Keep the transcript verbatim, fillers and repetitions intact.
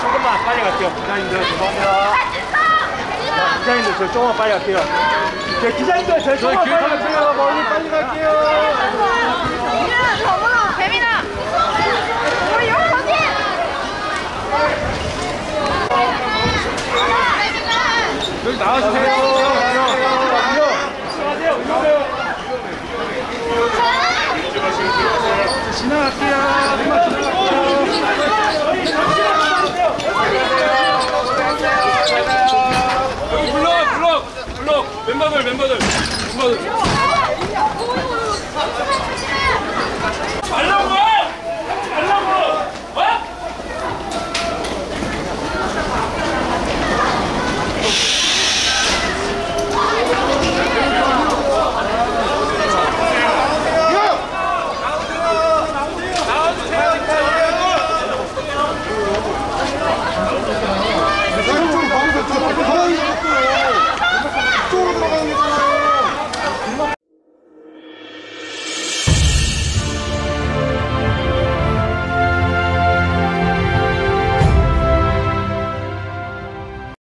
조금만 빨리 갈게요. 기사님들 죄송합니다. 기사님들 저 조금만 빨리 갈게요. 네, 기사님들 저 조금만 빨리 갈게요. 멀리 빨리 갈게요. 민아, 정훈아, 재민아. 우리 여기 거지? 여기 나와주세요. 안녕하세요. 안녕하세요. 지나갈게요. 멤버들 멤버들 멤버들